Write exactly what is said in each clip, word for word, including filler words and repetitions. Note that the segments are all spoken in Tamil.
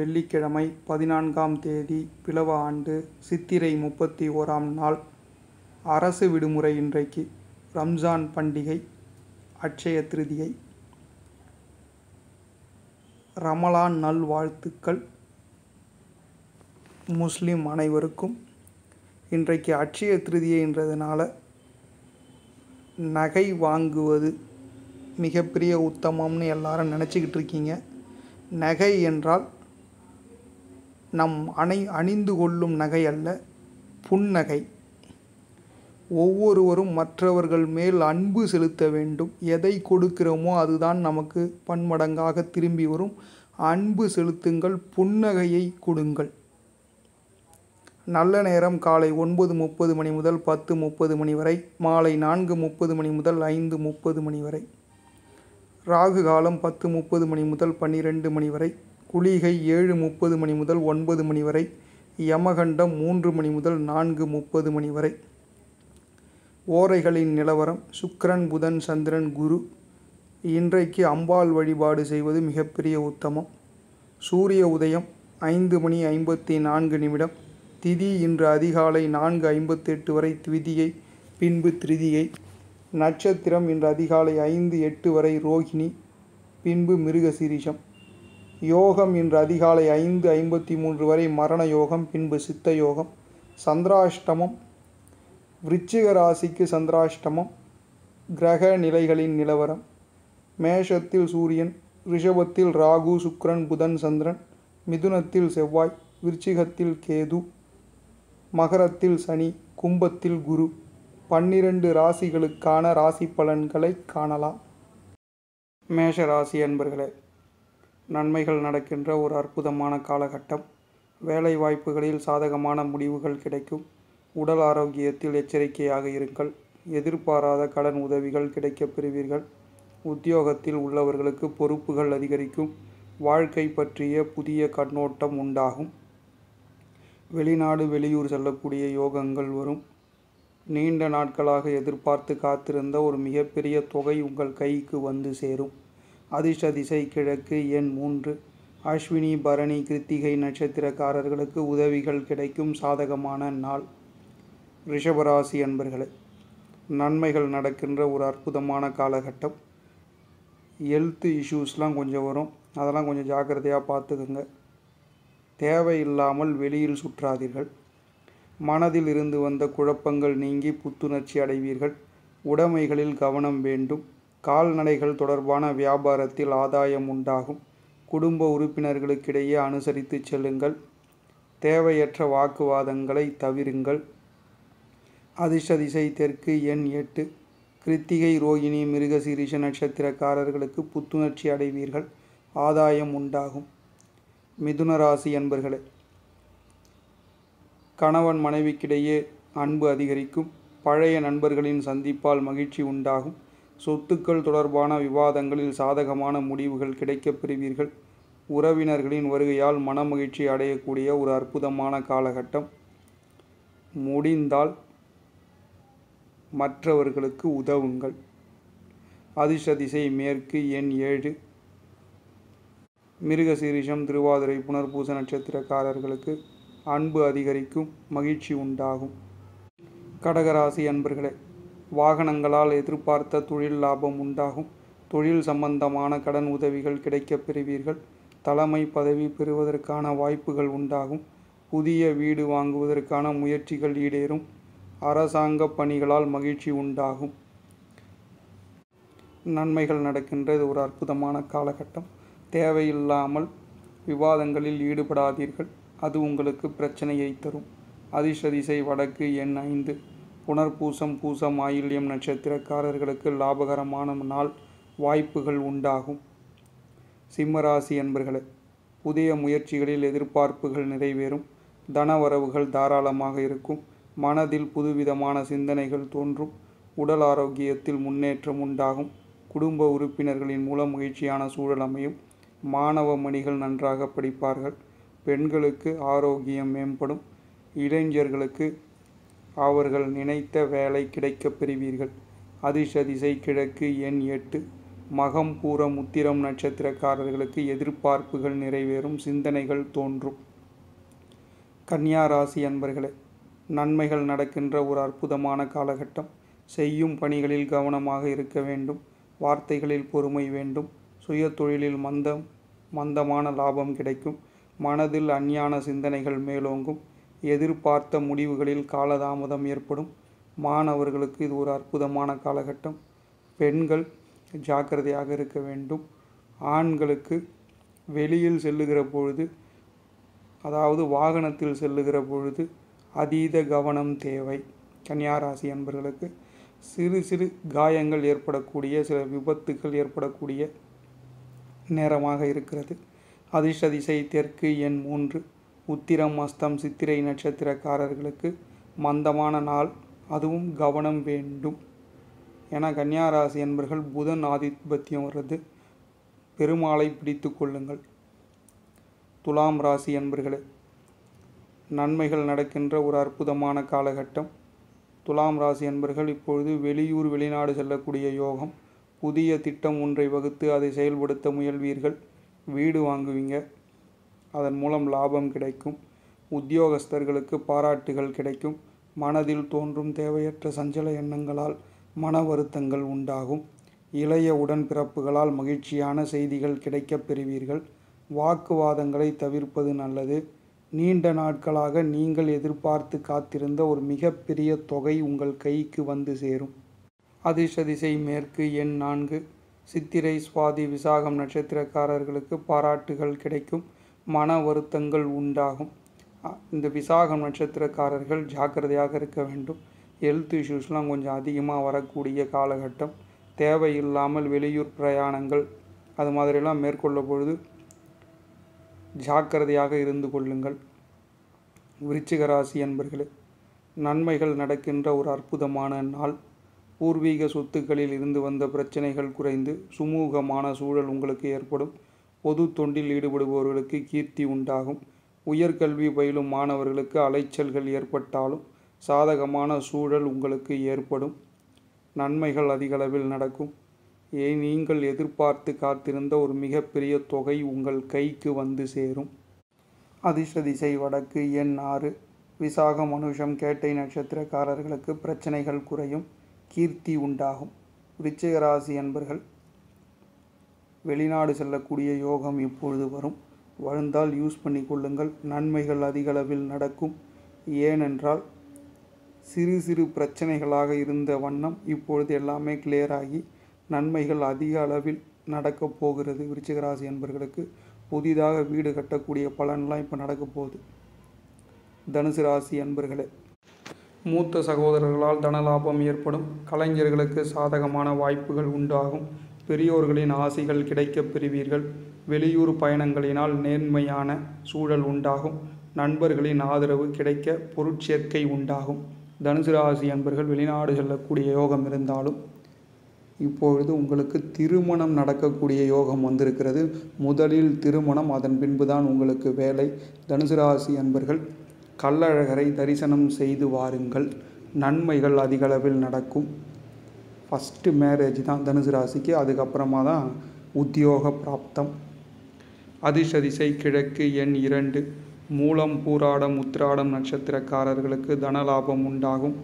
வெள்ளிக்கிழமை பதினான்காம் தேதி பிளவ ஆண்டு சித்திரை முப்பத்தி ஓராம் நாள் அரசு விடுமுறை. இன்றைக்கு ரம்ஜான் பண்டிகை, அட்சய திருதியை. ரமலான் நல்வாழ்த்துக்கள் முஸ்லிம் அனைவருக்கும். இன்றைக்கு அட்சய திருதியைன்றதுனால நகை வாங்குவது மிகப்பெரிய உத்தமம்னு எல்லாரும் நினச்சிக்கிட்டு இருக்கீங்க. நகை என்றால் நம் அணை அணிந்து கொள்ளும் நகை அல்ல, புன்னகை. ஒவ்வொருவரும் மற்றவர்கள் மேல் அன்பு செலுத்த வேண்டும். எதை கொடுக்கிறோமோ அதுதான் நமக்கு பன்மடங்காக திரும்பி வரும். அன்பு செலுத்துங்கள், புன்னகையை கொடுங்கள். நல்ல நேரம் காலை ஒன்பது முப்பது மணி முதல் பத்து முப்பது மணி வரை, மாலை நான்கு முப்பது மணி முதல் ஐந்து முப்பது மணி வரை, ராகு காலம் பத்து முப்பது மணி முதல் பன்னிரெண்டு மணி வரை, குளிகை ஏழு முப்பது மணி முதல் ஒன்பது மணி வரை, யமகண்டம் மூன்று மணி முதல் நான்கு முப்பது மணி வரை. ஓரைகளின் நிலவரம்: சுக்கிரன், புதன், சந்திரன், குரு. இன்றைக்கு அம்பாள் வழிபாடு செய்வது மிகப்பெரிய உத்தமம். சூரிய உதயம் ஐந்து மணி ஐம்பத்தி நான்கு நிமிடம். திதி இன்று அதிகாலை நான்கு ஐம்பத்தெட்டு வரை திதியை, பின்பு திருதியை. நட்சத்திரம் இன்று அதிகாலை ஐந்து எட்டு வரை ரோகிணி, பின்பு மிருகசீரிஷம். யோகம் இன்று அதிகாலை ஐந்து ஐம்பத்தி மூன்று வரை மரண யோகம், பின்பு சித்த யோகம். சந்திராஷ்டமம்: விருச்சிக ராசிக்கு சந்திராஷ்டமம். கிரக நிலைகளின் நிலவரம்: மேஷத்தில் சூரியன், ரிஷபத்தில் ராகு, சுக்கிரன், புதன், சந்திரன், மிதுனத்தில் செவ்வாய், விருச்சிகத்தில் கேது, மகரத்தில் சனி, கும்பத்தில் குரு. பன்னிரண்டு ராசிகளுக்கான ராசி பலன்களை காணலாம். மேஷ ராசி அன்பர்களே, நன்மைகள் நடக்கின்ற ஒரு அற்புதமான காலகட்டம். வேலை வாய்ப்புகளில் சாதகமான முடிவுகள் கிடைக்கும். உடல் ஆரோக்கியத்தில் எச்சரிக்கையாக இருங்கள். எதிர்பாராத கடன் உதவிகள் கிடைக்கப் பெறுவீர்கள். உத்தியோகத்தில் உள்ளவர்களுக்கு பொறுப்புகள் அதிகரிக்கும். வாழ்க்கை பற்றிய புதிய கண்ணோட்டம் உண்டாகும். வெளிநாடு, வெளியூர் செல்லக்கூடிய யோகங்கள் வரும். நீண்ட நாட்களாக எதிர்பார்த்து காத்திருந்த ஒரு மிகப்பெரிய தொகை உங்கள் கைக்கு வந்து சேரும். அதிர்ஷ்ட திசை கிழக்கு, எண் மூன்று. அஸ்வினி, பரணி, கிருத்திகை நட்சத்திரக்காரர்களுக்கு உதவிகள் கிடைக்கும். சாதகமான நாள். ரிஷபராசி அன்பர்களே, நன்மைகள் நடக்கின்ற ஒரு அற்புதமான காலகட்டம். ஹெல்த் இஷ்யூஸ்லாம் கொஞ்சம் வரும். அதெல்லாம் கொஞ்சம் ஜாக்கிரதையாக பார்த்துக்குங்க. தேவையில்லாமல் வெளியில் சுற்றாதீர்கள். மனதில் இருந்து வந்த குழப்பங்கள் நீங்கி புத்துணர்ச்சி அடைவீர்கள். உடைமைகளில் கவனம் வேண்டும். கால்நடைகள் தொடர்பான வியாபாரத்தில் ஆதாயம் உண்டாகும். குடும்ப உறுப்பினர்களுக்கிடையே அனுசரித்து செல்லுங்கள். தேவையற்ற வாக்குவாதங்களை தவிருங்கள். அதிர்ஷ்ட திசை தெற்கு, எண் எட்டு. கிருத்திகை, ரோகிணி, மிருகசீரிஷ நட்சத்திரக்காரர்களுக்கு புத்துணர்ச்சி அடைவீர்கள். ஆதாயம் உண்டாகும். மிதுன ராசி அன்பர்களே, கணவன் மனைவிக்கிடையே அன்பு அதிகரிக்கும். பழைய நண்பர்களின் சந்திப்பால் மகிழ்ச்சி உண்டாகும். சொத்துக்கள் தொடர்பான விவாதங்களில் சாதகமான முடிவுகள் கிடைக்கப் பெறுவீர்கள். உறவினர்களின் வருகையால் மனமகிழ்ச்சி அடையக்கூடிய ஒரு அற்புதமான காலகட்டம். முடிந்தால் மற்றவர்களுக்கு உதவுங்கள். அதிர்ஷ்ட திசை மேற்கு, எண் ஏழு. மிருகசீரிஷம், திருவாதிரை, புனர்பூச நட்சத்திரக்காரர்களுக்கு அன்பு அதிகரிக்கும். மகிழ்ச்சி உண்டாகும். கடகராசி அன்பர்களே, வாகனங்களால் எதிர்பார்த்த தொழில் லாபம் உண்டாகும். தொழில் சம்பந்தமான கடன் உதவிகள் கிடைக்கப் பெறுவீர்கள். தலைமை பதவி பெறுவதற்கான வாய்ப்புகள் உண்டாகும். புதிய வீடு வாங்குவதற்கான முயற்சிகள் ஈடேறும். அரசாங்க பணிகளால் மகிழ்ச்சி உண்டாகும். நன்மைகள் நடக்கின்றது ஒரு அற்புதமான காலகட்டம். தேவையில்லாமல் விவாதங்களில் ஈடுபடாதீர்கள். அது உங்களுக்கு பிரச்சனையை தரும். அதிர்ஷ்ட திசை வடக்கு, எண் ஐந்து. புனர்பூசம், பூசம், ஆயில்யம் நட்சத்திரக்காரர்களுக்கு லாபகரமான நாள். வாய்ப்புகள் உண்டாகும். சிம்மராசி அன்பர்களே, புதிய முயற்சிகளில் எதிர்பார்ப்புகள் நிறைவேறும். தனவரவுகள் தாராளமாக இருக்கும். மனதில் புதுவிதமான சிந்தனைகள் தோன்றும். உடல் ஆரோக்கியத்தில் முன்னேற்றம் உண்டாகும். குடும்ப உறுப்பினர்களின் மூலம் மகிழ்ச்சியான சூழல் அமையும். மாணவ மணிகள் நன்றாக படிப்பார்கள். பெண்களுக்கு ஆரோக்கியம் மேம்படும். இளைஞர்களுக்கு அவர்கள் நினைத்த வேலை கிடைக்கப் பெறுவீர்கள். அதிர்ஷ்ட திசை கிழக்கு, எண் எட்டு. மகம் பூரம் உத்திரம் நட்சத்திரக்காரர்களுக்கு எதிர்பார்ப்புகள் நிறைவேறும், சிந்தனைகள் தோன்றும். கன்னியா ராசி அன்பர்களே, நன்மைகள் நடக்கின்ற ஒரு அற்புதமான காலகட்டம். செய்யும் பணிகளில் கவனமாக இருக்க வேண்டும், வார்த்தைகளில் பொறுமை வேண்டும். சுய தொழிலில் மந்தம் மந்தமான லாபம் கிடைக்கும். மனதில் அஞ்ஞான சிந்தனைகள் மேலோங்கும். எதிர்பார்த்த முடிவுகளில் காலதாமதம் ஏற்படும். மாணவர்களுக்கு இது ஒரு அற்புதமான காலகட்டம். பெண்கள் ஜாக்கிரதையாக இருக்க வேண்டும். ஆண்களுக்கு வெளியில் செல்லுகிற பொழுது, அதாவது வாகனத்தில் செல்லுகிற பொழுது அதீத கவனம் தேவை. கன்னியா ராசி அன்பர்களுக்கு சிறு சிறு காயங்கள் ஏற்படக்கூடிய, சில விபத்துக்கள் ஏற்படக்கூடிய நேரமாக இருக்கிறது. அதிர்ஷ்ட திசை தெற்கு, எண் மூன்று. உத்திரம் அஸ்தம் சித்திரை நட்சத்திரக்காரர்களுக்கு மந்தமான நாள், அதுவும் கவனம் வேண்டும். ஏன்னா கன்னியா ராசி என்பர்கள் புதன் ஆதிபத்தியம் வர்றது. பெருமாளை பிடித்து கொள்ளுங்கள். துலாம் ராசி என்பர்களே, நன்மைகள் நடக்கின்ற ஒரு அற்புதமான காலகட்டம். துலாம் ராசி என்பர்கள் இப்பொழுது வெளியூர் வெளிநாடு செல்லக்கூடிய யோகம். புதிய திட்டம் ஒன்றை வகுத்து அதை செயல்படுத்த முயல்வீர்கள். வீடு வாங்குவீங்க, அதன் மூலம் லாபம் கிடைக்கும். உத்தியோகஸ்தர்களுக்கு பாராட்டுகள் கிடைக்கும். மனதில் தோன்றும் தேவையற்ற சஞ்சல எண்ணங்களால் மன வருத்தங்கள் உண்டாகும். இளைய உடன்பிறப்புகளால் மகிழ்ச்சியான செய்திகள் கிடைக்கப் பெறுவீர்கள். வாக்குவாதங்களை தவிர்ப்பது நல்லது. நீண்ட நாட்களாக நீங்கள் எதிர்பார்த்து காத்திருந்த ஒரு மிகப்பெரிய தொகை உங்கள் கைக்கு வந்து சேரும். அதிர்ஷ்ட திசை மேற்கு, எண் நான்கு. சித்திரை சுவாதி விசாகம் நட்சத்திரக்காரர்களுக்கு பாராட்டுகள் கிடைக்கும். மன வருத்தங்கள் உண்டாகும். இந்த விசாகம் நட்சத்திரக்காரர்கள் ஜாக்கிரதையாக இருக்க வேண்டும். ஹெல்த் இஷ்யூஸ்லாம் கொஞ்சம் அதிகமாக வரக்கூடிய காலகட்டம். தேவையில்லாமல் வெளியூர் பிரயாணங்கள் அது மாதிரிலாம் மேற்கொள்ளும் பொழுது ஜாக்கிரதையாக இருந்து கொள்ளுங்கள். விருச்சிக ராசி அன்பர்களே, நன்மைகள் நடக்கின்ற ஒரு அற்புதமான நாள். பூர்வீக சொத்துக்களில் இருந்து வந்த பிரச்சனைகள் குறைந்து சுமூகமான சூழல் உங்களுக்கு ஏற்படும். பொது தொண்டில் ஈடுபடுபவர்களுக்கு கீர்த்தி உண்டாகும். உயர்கல்வி பயிலும் மாணவர்களுக்கு அலைச்சல்கள் ஏற்பட்டாலும் சாதகமான சூழல் உங்களுக்கு ஏற்படும். நன்மைகள் அதிகளவில் நடக்கும். ஏ நீங்கள் எதிர்பார்த்து காத்திருந்த ஒரு மிகப்பெரிய தொகை உங்கள் கைக்கு வந்து சேரும். அதிர்ஷ்ட திசை வடக்கு, எண் ஆறு. விசாகம் அனுஷம் கேட்டை நட்சத்திரக்காரர்களுக்கு பிரச்சனைகள் குறையும், கீர்த்தி உண்டாகும். விருச்சிக ராசி அன்பர்கள் வெளிநாடு செல்லக்கூடிய யோகம் இப்பொழுது வரும். வந்தால் யூஸ் பண்ணி கொள்ளுங்கள். நன்மைகள் அதிகளவில் நடக்கும். ஏனென்றால் சிறு சிறு பிரச்சனைகளாக இருந்த வண்ணம் இப்பொழுது எல்லாமே கிளியர் ஆகி நன்மைகள் அதிக அளவில் நடக்கப் போகிறது. விருச்சிக ராசி அன்பர்களுக்கு புதிதாக வீடு கட்டக்கூடிய பலன்லாம் இப்போ நடக்க போகுது. தனுசு ராசி அன்பர்களே, மூத்த சகோதரர்களால் தனலாபம் ஏற்படும். கலைஞர்களுக்கு சாதகமான வாய்ப்புகள் உண்டாகும். பெரியோர்களின் ஆசைகள் கிடைக்கப் பெறுவீர்கள். வெளியூர் பயணங்களினால் நேர்மையான சூழல் உண்டாகும். நண்பர்களின் ஆதரவு கிடைக்க பொருட்சேர்க்கை உண்டாகும். தனுசு ராசி அன்பர்கள் வெளிநாடு செல்லக்கூடிய யோகம் இருந்தாலும் இப்பொழுது உங்களுக்கு திருமணம் நடக்கக்கூடிய யோகம் வந்திருக்கிறது. முதலில் திருமணம், அதன் பின்புதான் உங்களுக்கு வேலை. தனுசு ராசி அன்பர்கள் கள்ளழகரை தரிசனம் செய்து வாருங்கள். நன்மைகள் அதிகளவில் நடக்கும். ஃபஸ்ட்டு மேரேஜ் தான் தனுசு ராசிக்கு, அதுக்கப்புறமா தான் உத்தியோக பிராப்தம். அதிர்ஷ்ட திசை கிழக்கு, எண் இரண்டு. மூலம் பூராடம் உத்திராடம் நட்சத்திரக்காரர்களுக்கு தனலாபம் உண்டாகும்.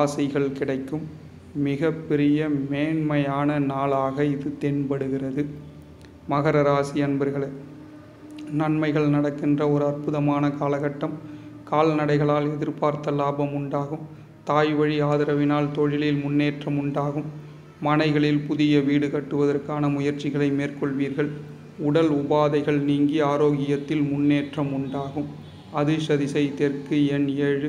ஆசைகள் கிடைக்கும். மிக பெரிய மேன்மையான நாளாக இது தென்படுகிறது. மகர ராசி அன்பர்களே, நன்மைகள் நடக்கின்ற ஒரு அற்புதமான காலகட்டம். கால்நடைகளால் எதிர்பார்த்த லாபம் உண்டாகும். தாய் வழி ஆதரவினால் தொழிலில் முன்னேற்றம் உண்டாகும். மனைகளில் புதிய வீடு கட்டுவதற்கான முயற்சிகளை மேற்கொள்வீர்கள். உடல் உபாதைகள் நீங்கி ஆரோக்கியத்தில் முன்னேற்றம் உண்டாகும். அதிர்ஷ்ட திசை தெற்கு, எண் ஏழு.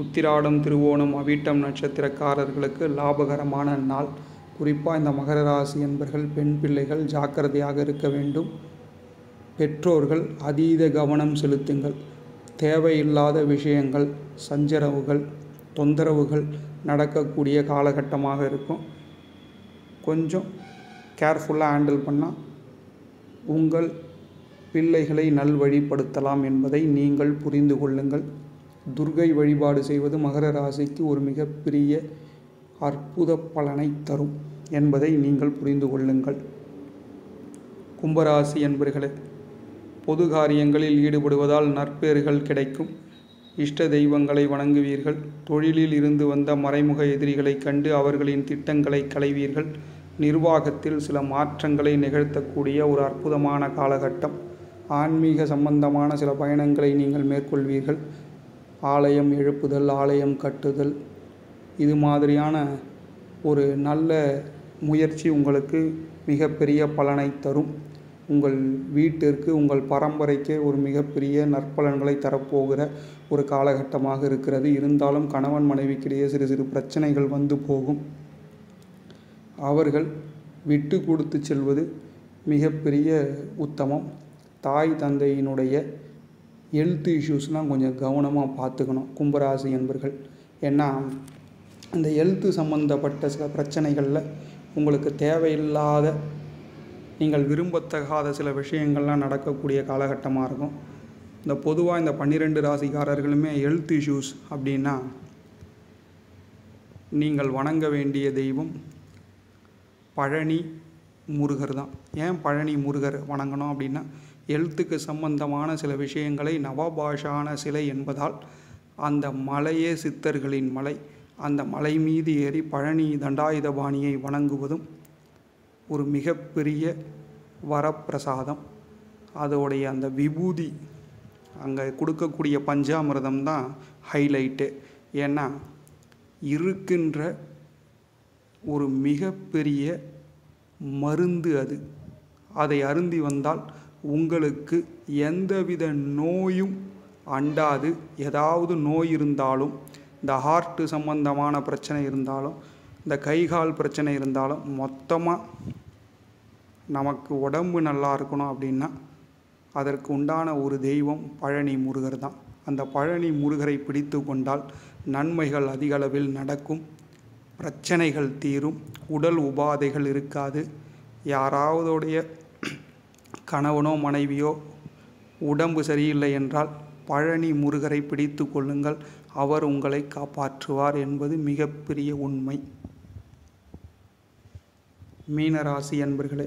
உத்திராடம் திருவோணம் அவிட்டம் நட்சத்திரக்காரர்களுக்கு லாபகரமான நாள். குறிப்பாக இந்த மகர ராசி என்பர்கள் பெண் பிள்ளைகள் ஜாக்கிரதையாக இருக்க வேண்டும். பெற்றோர்கள் அதீத கவனம் செலுத்துங்கள். தேவையில்லாத விஷயங்கள், சஞ்சரவுகள், தொந்தரவுகள் நடக்கக்கூடிய காலகட்டமாக இருக்கும். கொஞ்சம் கேர்ஃபுல்லாக ஹேண்டில் பண்ணால் உங்கள் பிள்ளைகளை நல்வழிப்படுத்தலாம் என்பதை நீங்கள் புரிந்து கொள்ளுங்கள். துர்கை வழிபாடு செய்வது மகர ராசிக்கு ஒரு மிகப்பெரிய அற்புத பலனை தரும் என்பதை நீங்கள் புரிந்து கொள்ளுங்கள். கும்பராசி என்பர்களே, பொது காரியங்களில் ஈடுபடுவதால் நற்பெயர்கள் கிடைக்கும். இஷ்ட தெய்வங்களை வணங்குவீர்கள். தொழிலில் இருந்து வந்த மறைமுக எதிரிகளை கண்டு அவர்களின் திட்டங்களை களைவீர்கள். நிர்வாகத்தில் சில மாற்றங்களை நிகழ்த்தக்கூடிய ஒரு அற்புதமான காலகட்டம். ஆன்மீக சம்பந்தமான சில பயணங்களை நீங்கள் மேற்கொள்வீர்கள். ஆலயம் எழுப்புதல், ஆலயம் கட்டுதல், இது மாதிரியான ஒரு நல்ல முயற்சி உங்களுக்கு மிகப்பெரிய பலனை தரும். உங்கள் வீட்டிற்கு, உங்கள் பரம்பரைக்கே ஒரு மிகப்பெரிய நற்பலன்களை தரப்போகிற ஒரு காலகட்டமாக இருக்கிறது. இருந்தாலும் கணவன் மனைவிக்கிடையே சிறு சிறு பிரச்சனைகள் வந்து போகும். அவர்கள் விட்டு கொடுத்து செல்வது மிகப்பெரிய உத்தமம். தாய் தந்தையினுடைய ஹெல்த் இஷ்யூஸ்லாம் கொஞ்சம் கவனமாக பார்த்துக்கணும் கும்பராசி என்பர்கள். ஏன்னா இந்த ஹெல்த்து சம்பந்தப்பட்ட சில பிரச்சனைகளில் உங்களுக்கு தேவையில்லாத, நீங்கள் விரும்பத்தகாத சில விஷயங்கள்லாம் நடக்கக்கூடிய காலகட்டமாக இருக்கும். இந்த பொதுவாக இந்த பன்னிரெண்டு ராசிக்காரர்களுமே ஹெல்த் இஷ்யூஸ் அப்படின்னா நீங்கள் வணங்க வேண்டிய தெய்வம் பழனி முருகர் தான். ஏன் பழனி முருகர் வணங்கணும் அப்படின்னா, ஹெல்த்துக்கு சம்பந்தமான சில விஷயங்களை நவபாஷான சிலை என்பதால் அந்த மலையே சித்தர்களின் மலை. அந்த மலை மீது ஏறி பழனி தண்டாயுதபாணியை வணங்குவதும் ஒரு மிகப்பெரிய வரப்பிரசாதம். அதோடைய அந்த விபூதி, அங்கே கொடுக்கக்கூடிய பஞ்சாமிர்தம் தான் ஹைலைட்டு. ஏன்னா இருக்கின்ற ஒரு மிகப்பெரிய மருந்து அது. அதை அருந்தி வந்தால் உங்களுக்கு எந்தவித நோயும் அண்டாது. ஏதாவது நோய் இருந்தாலும், இந்த ஹார்ட்டு சம்பந்தமான பிரச்சனை இருந்தாலும், இந்த கைகால் பிரச்சனை இருந்தாலும், மொத்தமாக நமக்கு உடம்பு நல்லா இருக்கணும் அப்படின்னா அதற்கு உண்டான ஒரு தெய்வம் பழனி முருகர் தான். அந்த பழனி முருகரை பிடித்து கொண்டால் நன்மைகள் அதிகளவில் நடக்கும், பிரச்சனைகள் தீரும், உடல் உபாதைகள் இருக்காது. யாராவதுடைய கணவனோ மனைவியோ உடம்பு சரியில்லை என்றால் பழனி முருகரை பிடித்து கொள்ளுங்கள். அவர் உங்களை காப்பாற்றுவார் என்பது மிகப்பெரிய உண்மை. மீனராசி அன்பர்களே,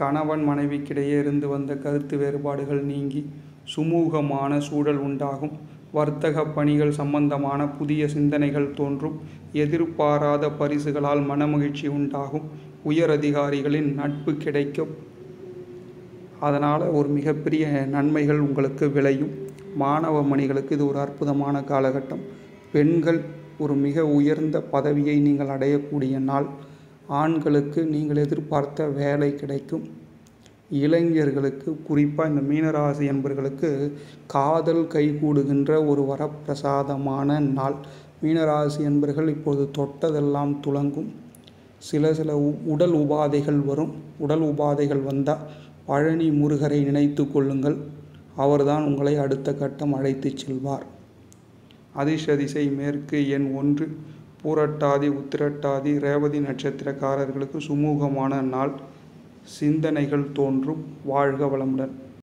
கணவன் மனைவிக்கிடையே இருந்து வந்த கருத்து வேறுபாடுகள் நீங்கி சுமூகமான சூழல் உண்டாகும். வர்த்தக பணிகள் சம்பந்தமான புதிய சிந்தனைகள் தோன்றும். எதிர்பாராத பரிசுகளால் மனமகிழ்ச்சி உண்டாகும். உயர் அதிகாரிகளின் நட்பு கிடைக்கும். அதனால் ஒரு மிகப்பெரிய நன்மைகள் உங்களுக்கு விளையும். மாணவ மணிகளுக்கு இது ஒரு அற்புதமான காலகட்டம். பெண்கள் ஒரு மிக உயர்ந்த பதவியை நீங்கள் அடையக்கூடிய நாள். ஆண்களுக்கு நீங்கள் எதிர்பார்த்த வேலை கிடைக்கும். இளைஞர்களுக்கு, குறிப்பாக இந்த மீனராசி என்பர்களுக்கு காதல் கைகூடுகின்ற ஒரு வரப்பிரசாதமான நாள். மீனராசி என்பர்கள் இப்போது தொட்டதெல்லாம் துலங்கும். சில சில உடல் உபாதைகள் வரும். உடல் உபாதைகள் வந்தால் பழனி முருகரை நினைத்து கொள்ளுங்கள். அவர்தான் உங்களை அடுத்த கட்டம் அழைத்து செல்வார். அதிர்ஷ்ட திசை மேற்கு. எண் ஒன்று. பூரட்டாதி உத்திரட்டாதி ரேவதி நட்சத்திரக்காரர்களுக்கு சுமூகமான நாள். சிந்தனைகள் தோன்றும். வாழ்க வளமுடன்.